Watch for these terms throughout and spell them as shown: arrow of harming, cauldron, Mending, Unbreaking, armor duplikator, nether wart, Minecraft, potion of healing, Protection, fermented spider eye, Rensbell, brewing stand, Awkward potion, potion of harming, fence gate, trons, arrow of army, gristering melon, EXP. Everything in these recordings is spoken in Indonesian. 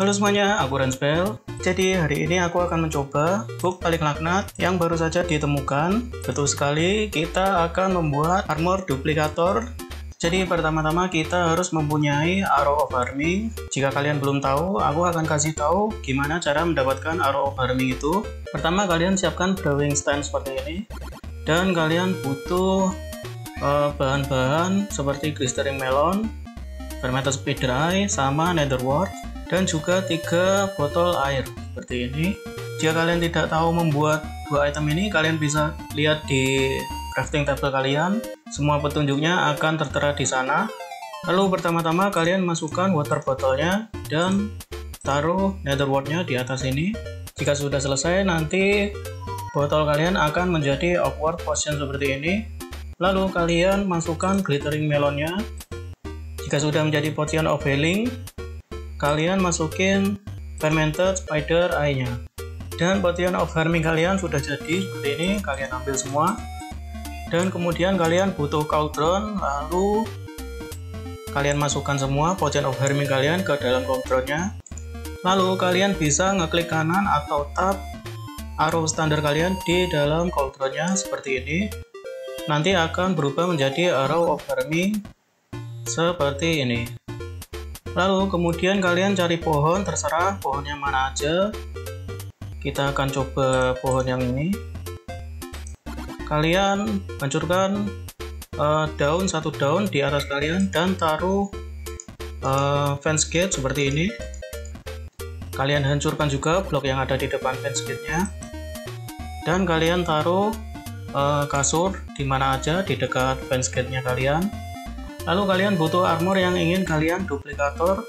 Halo semuanya, aku Rensbell. Jadi hari ini aku akan mencoba bug paling laknat yang baru saja ditemukan. Betul sekali, kita akan membuat armor duplikator. Jadi pertama-tama kita harus mempunyai arrow of army. Jika kalian belum tahu, aku akan kasih tahu gimana cara mendapatkan arrow of army itu. Pertama kalian siapkan brewing stand seperti ini. Dan kalian butuh bahan-bahan seperti gristering melon, fermented speed dry, sama nether wart, dan juga 3 botol air seperti ini. Jika kalian tidak tahu membuat 2 item ini, kalian bisa lihat di crafting table kalian, semua petunjuknya akan tertera di sana. Lalu pertama-tama kalian masukkan water botolnya dan taruh nether wart-nya di atas ini. Jika sudah selesai, nanti botol kalian akan menjadi awkward potion seperti ini. Lalu kalian masukkan glittering melonnya. Jika sudah menjadi potion of healing, kalian masukin fermented spider eye nya dan potion of harming kalian sudah jadi seperti ini. Kalian ambil semua dan kemudian kalian butuh cauldron, lalu kalian masukkan semua potion of harming kalian ke dalam cauldron nya lalu kalian bisa ngeklik kanan atau tab arrow standar kalian di dalam cauldron nya seperti ini. Nanti akan berubah menjadi arrow of harming seperti ini. Lalu kemudian kalian cari pohon, terserah pohonnya mana aja. Kita akan coba pohon yang ini. Kalian hancurkan daun, satu daun di atas kalian, dan taruh fence gate seperti ini. Kalian hancurkan juga blok yang ada di depan fence gate-nya. Dan kalian taruh kasur di mana aja di dekat fence gate-nya kalian. Lalu kalian butuh armor yang ingin kalian duplikator,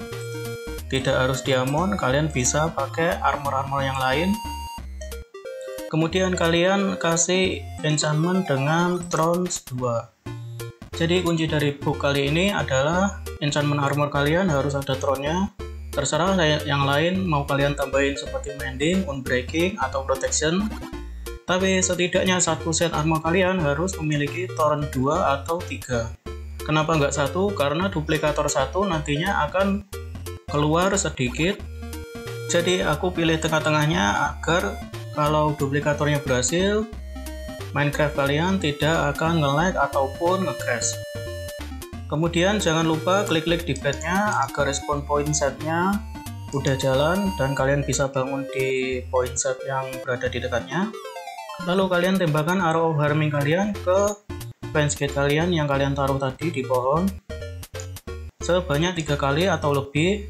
tidak harus diamond, kalian bisa pakai armor-armor yang lain. Kemudian kalian kasih enchantment dengan trons 2. Jadi kunci dari bug kali ini adalah enchantment armor kalian harus ada tronnya. Terserah yang lain mau kalian tambahin seperti Mending, Unbreaking, atau Protection. Tapi setidaknya satu set armor kalian harus memiliki tron 2 atau 3. Kenapa nggak satu? Karena duplikator satu nantinya akan keluar sedikit. Jadi aku pilih tengah-tengahnya agar kalau duplikatornya berhasil, Minecraft kalian tidak akan nge-lag ataupun nge-crash. Kemudian jangan lupa klik-klik di bednya agar respawn point setnya udah jalan dan kalian bisa bangun di point set yang berada di dekatnya. Lalu kalian tembakan arrow of harming kalian ke fence gate kalian yang kalian taruh tadi di pohon sebanyak 3 kali atau lebih.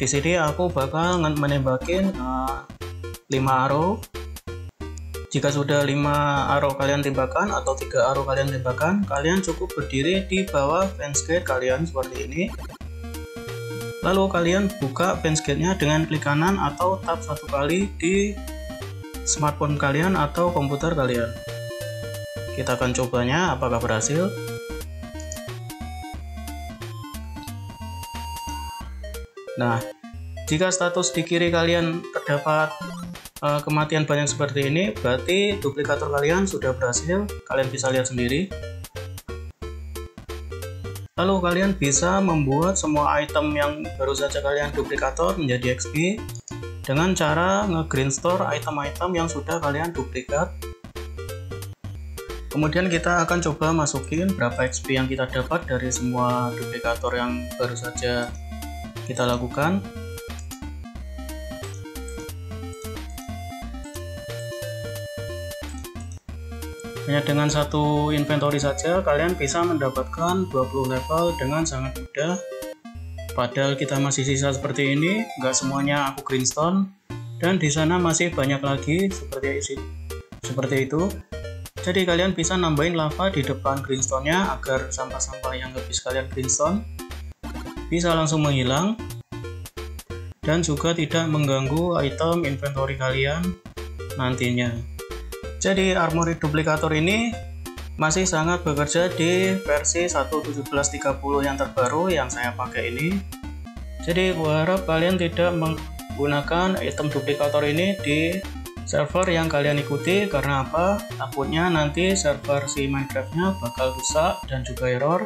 Di sini aku bakal menembakin 5 arrow. Jika sudah 5 arrow kalian tembakan atau 3 arrow kalian tembakan, kalian cukup berdiri di bawah fence gate kalian seperti ini. Lalu kalian buka fence gate-nya dengan klik kanan atau tap 1 kali di smartphone kalian atau komputer kalian. Kita akan cobanya apakah berhasil. Nah, jika status di kiri kalian terdapat kematian banyak seperti ini, berarti duplikator kalian sudah berhasil. Kalian bisa lihat sendiri. Lalu kalian bisa membuat semua item yang baru saja kalian duplikator menjadi XP dengan cara nge-greenstore item-item yang sudah kalian duplikat. Kemudian kita akan coba masukin berapa XP yang kita dapat dari semua duplikator yang baru saja kita lakukan. Hanya dengan satu inventory saja kalian bisa mendapatkan 20 level dengan sangat mudah. Padahal kita masih sisa seperti ini, nggak semuanya aku greenstone dan di sana masih banyak lagi seperti itu. Jadi kalian bisa nambahin lava di depan greenstone-nya agar sampah-sampah yang habis kalian greenstone bisa langsung menghilang dan juga tidak mengganggu item inventory kalian nantinya. Jadi armor duplikator ini masih sangat bekerja di versi 1.17.30 yang terbaru yang saya pakai ini. Jadi gua harap kalian tidak menggunakan item duplikator ini di server yang kalian ikuti, karena apa? Takutnya nanti server si Minecraft-nya bakal rusak dan juga error.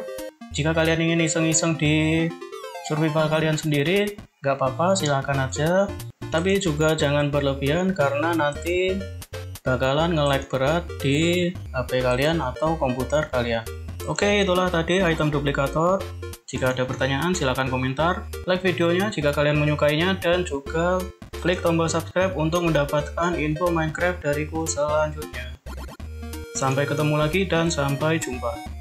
Jika kalian ingin iseng-iseng di survival kalian sendiri, nggak apa-apa, silahkan aja, tapi juga jangan berlebihan karena nanti bakalan nge-lag berat di HP kalian atau komputer kalian. Oke, itulah tadi item duplikator. Jika ada pertanyaan silahkan komentar, like videonya jika kalian menyukainya, dan juga klik tombol subscribe untuk mendapatkan info Minecraft dariku selanjutnya. Sampai ketemu lagi dan sampai jumpa.